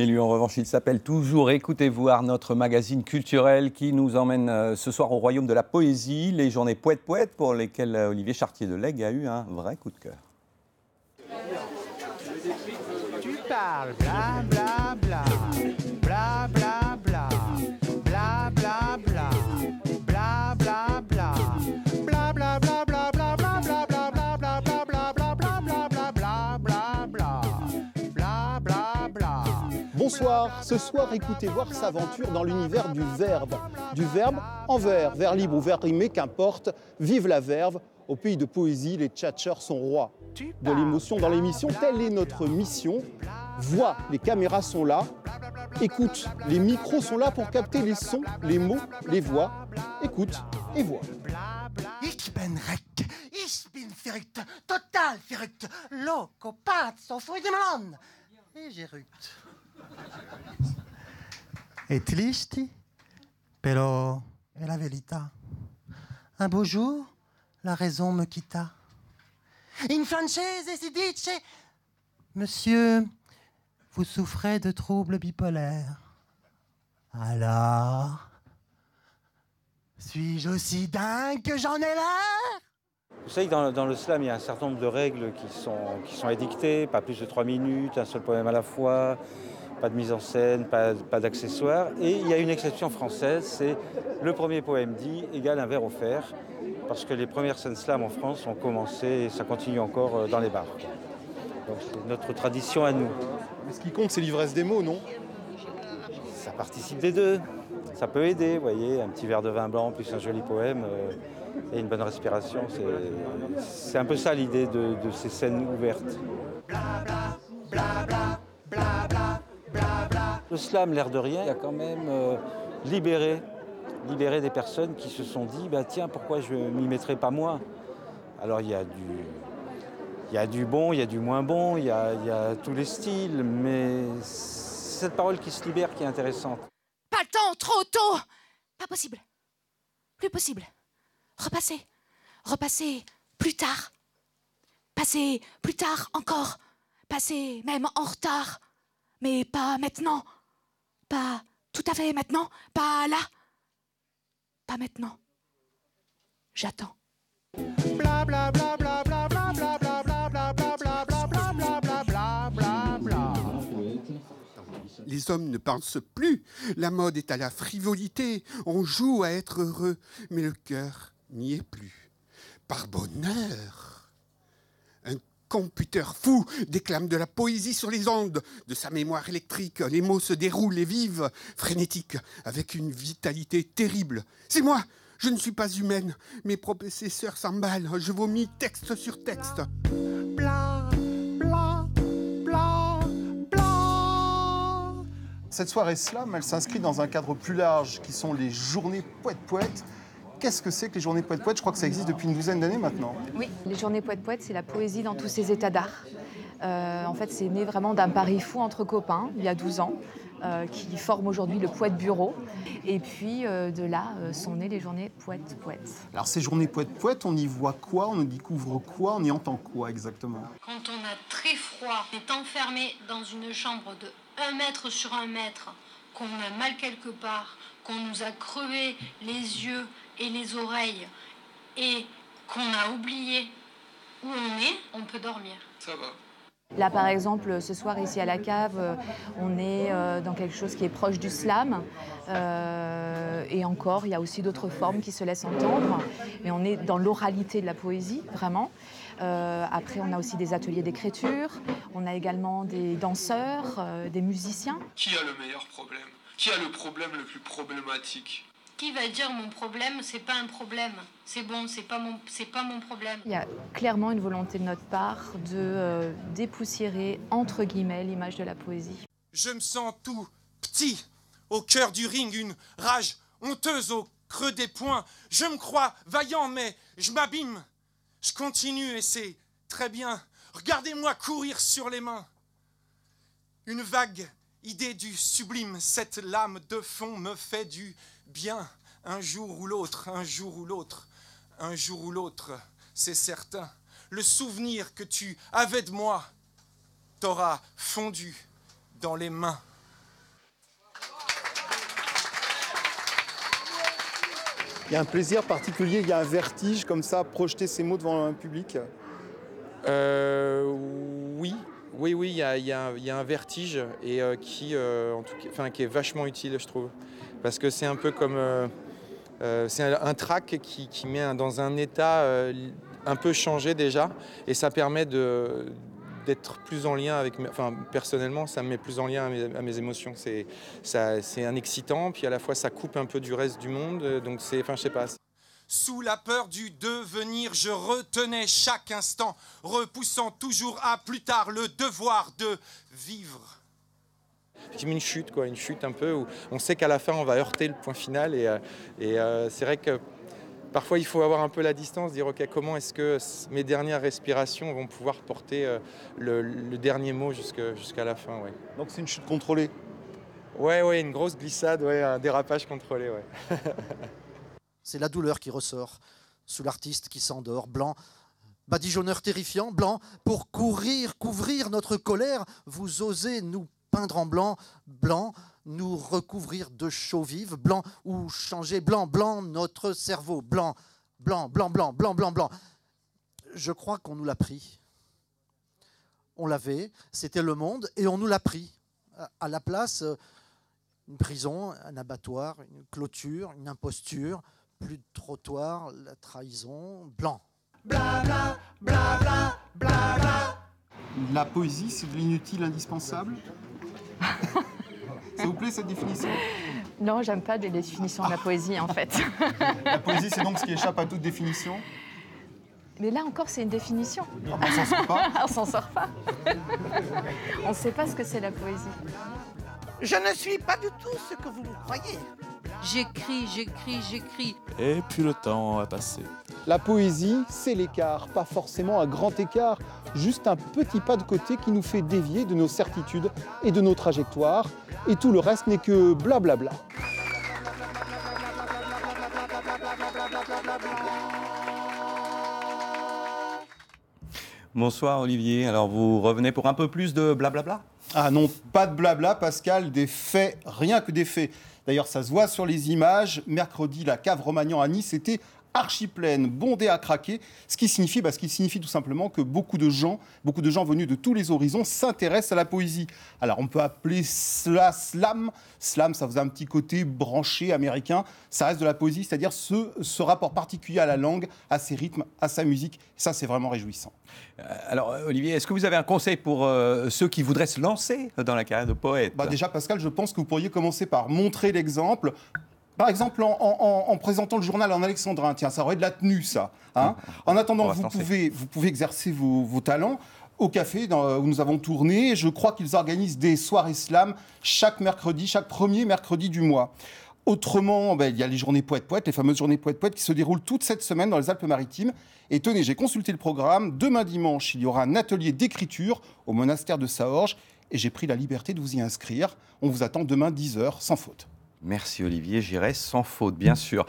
Et lui, en revanche, il s'appelle toujours Écoutez-Voir, notre magazine culturel qui nous emmène ce soir au royaume de la poésie, les journées Poët-Poët, pour lesquelles Olivier Chartier-Delègue a eu un vrai coup de cœur. Tu parles, bla bla bla, bla bla bla, bla bla bla, bla bla bla, bla bla bla. Bonsoir, ce soir, Écoutez-Voir s'aventure dans l'univers du verbe en vers, vers libre ou vers rimé, qu'importe, vive la verve, au pays de poésie, les tchatcheurs sont rois de l'émotion dans l'émission, telle est notre mission, vois, les caméras sont là, écoute, les micros sont là pour capter les sons, les mots, les voix, écoute et vois. Total verructe, loco, pazzo, fruit de melon, et j'éructe. Et triste, pero è la verità. Un beau jour, la raison me quitta. In francese si dice: Monsieur, vous souffrez de troubles bipolaires. Alors, suis-je aussi dingue que j'en ai l'air? Vous savez que dans le slam, il y a un certain nombre de règles qui sont édictées, pas plus de 3 minutes, un seul poème à la fois, pas de mise en scène, pas d'accessoires. Et il y a une exception française, c'est le premier poème dit égale un verre offert, parce que les premières scènes slam en France ont commencé et ça continue encore dans les bars. Donc c'est notre tradition à nous. Mais ce qui compte, c'est l'ivresse des mots, non? Ça participe des deux. Ça peut aider, vous voyez, un petit verre de vin blanc plus un joli poème et une bonne respiration. C'est un peu ça l'idée de ces scènes ouvertes. Le slam, l'air de rien, il a quand même libéré des personnes qui se sont dit bah, « Tiens, pourquoi je ne m'y mettrais pas moi ?» Alors il y a du bon, il y a du moins bon, il y a tous les styles, mais c'est cette parole qui se libère qui est intéressante. Pas le temps, trop tôt. Pas possible. Plus possible. Repasser. Repasser plus tard. Passer plus tard encore. Passer même en retard. Mais pas maintenant. Pas tout à fait maintenant. Pas là. Pas maintenant. J'attends. Bla bla bla bla bla bla bla bla bla bla bla bla bla bla bla bla bla bla. Les hommes ne pensent plus, la mode est à la frivolité, on joue à être heureux, mais le cœur n'y est plus. Par bonheur, un computeur fou déclame de la poésie sur les ondes, de sa mémoire électrique, les mots se déroulent et vivent, frénétiques, avec une vitalité terrible. C'est moi, je ne suis pas humaine, mes prédécesseurs s'emballent, je vomis texte sur texte. Bla, bla, bla. Cette soirée slam, elle s'inscrit dans un cadre plus large, qui sont les journées Poët-Poët. Qu'est-ce que c'est que les journées Poët-Poët? Je crois que ça existe depuis une douzaine d'années maintenant. Oui, les journées Poët-Poët, c'est la poésie dans tous ses états d'art. En fait, c'est né vraiment d'un pari fou entre copains, il y a 12 ans, qui forme aujourd'hui le Poët-bureau. Et puis, de là, sont nées les journées Poët-Poët. Alors, ces journées Poët-Poët, on y voit quoi? On y découvre quoi? On y entend quoi, exactement? Quand on a très froid, on est enfermé dans une chambre de 1 mètre sur 1 mètre, qu'on a mal quelque part, qu'on nous a crevé les yeux et les oreilles et qu'on a oublié où on est, on peut dormir. Ça va. Là, par exemple, ce soir, ici à la cave, on est dans quelque chose qui est proche du slam. Et encore, il y a aussi d'autres formes qui se laissent entendre. Mais on est dans l'oralité de la poésie, vraiment. Après, on a aussi des ateliers d'écriture. On a également des danseurs, des musiciens. Qui a le meilleur problème? Qui a le problème le plus problématique? Qui va dire mon problème, c'est pas un problème, c'est bon, c'est pas mon problème. Il y a clairement une volonté de notre part de dépoussiérer, entre guillemets, l'image de la poésie. Je me sens tout petit, au cœur du ring, une rage honteuse au creux des poings. Je me crois vaillant, mais je m'abîme. Je continue et c'est très bien. Regardez-moi courir sur les mains. Une vague idée du sublime, cette lame de fond me fait du bien, un jour ou l'autre, un jour ou l'autre, un jour ou l'autre, c'est certain. Le souvenir que tu avais de moi t'aura fondu dans les mains. il y a un plaisir particulier, il y a un vertige comme ça, projeter ces mots devant un public? Oui, il y a un vertige et qui est vachement utile, je trouve. Parce que c'est un peu comme... c'est un track qui met dans un état un peu changé déjà, et ça permet d'être plus en lien avec... Enfin, personnellement, ça me met plus en lien à mes émotions. C'est un excitant, puis à la fois, ça coupe un peu du reste du monde, donc c'est... Enfin, je sais pas. Sous la peur du devenir, je retenais chaque instant, repoussant toujours à plus tard le devoir de vivre. J'ai mis une chute un peu, où on sait qu'à la fin, on va heurter le point final. Et c'est vrai que parfois, il faut avoir un peu la distance, dire « Ok, comment est-ce que mes dernières respirations vont pouvoir porter le dernier mot jusqu'à la fin ouais. ?» Donc c'est une chute contrôlée? Ouais, une grosse glissade, ouais, un dérapage contrôlé. Ouais. C'est la douleur qui ressort sous l'artiste qui s'endort, blanc. Badigeonneur terrifiant, blanc, pour couvrir notre colère, vous osez nous peindre en blanc, blanc, nous recouvrir de chaux vives, blanc, ou changer blanc, blanc, notre cerveau, blanc, blanc, blanc, blanc, blanc, blanc, blanc. Je crois qu'on nous l'a pris. On l'avait, c'était le monde, et on nous l'a pris. À la place, une prison, un abattoir, une clôture, une imposture, plus de trottoir, la trahison, blanc. Bla, bla, bla, bla, bla, bla. La poésie, c'est de l'inutile indispensable? Ça vous plaît cette définition? Non, j'aime pas les définitions de la poésie en fait. La poésie, c'est donc ce qui échappe à toute définition? Mais là encore, c'est une définition. On s'en sort pas. On s'en sort pas. On sait pas ce que c'est la poésie. Je ne suis pas du tout ce que vous croyez. J'écris. Et puis le temps a passé. La poésie, c'est l'écart, pas forcément un grand écart, juste un petit pas de côté qui nous fait dévier de nos certitudes et de nos trajectoires. Et tout le reste n'est que blablabla. Bonsoir Olivier, alors vous revenez pour un peu plus de blablabla ? Ah non, pas de blabla, Pascal, des faits, rien que des faits. D'ailleurs, ça se voit sur les images. Mercredi, la cave Romagnan à Nice était archi pleine, bondée à craquer. Ce qui signifie tout simplement que beaucoup de gens venus de tous les horizons s'intéressent à la poésie. Alors, on peut appeler cela slam. Slam, ça faisait un petit côté branché américain. Ça reste de la poésie, c'est-à-dire ce rapport particulier à la langue, à ses rythmes, à sa musique. Ça, c'est vraiment réjouissant. Alors, Olivier, est-ce que vous avez un conseil pour ceux qui voudraient se lancer dans la carrière de poète ? Déjà, Pascal, je pense que vous pourriez commencer par montrer l'exemple. Par exemple, en présentant le journal en alexandrin. Tiens, ça aurait de la tenue, ça. Hein ? En attendant, vous pouvez exercer vos talents. Au café où nous avons tourné, je crois qu'ils organisent des soirées slam chaque premier mercredi du mois. Autrement, il y a les journées Poët-Poët, les fameuses journées Poët-Poët qui se déroulent toute cette semaine dans les Alpes-Maritimes. Et tenez, j'ai consulté le programme. Demain dimanche, il y aura un atelier d'écriture au monastère de Saorge. Et j'ai pris la liberté de vous y inscrire. On vous attend demain 10h, sans faute. Merci Olivier, j'irai sans faute, bien sûr.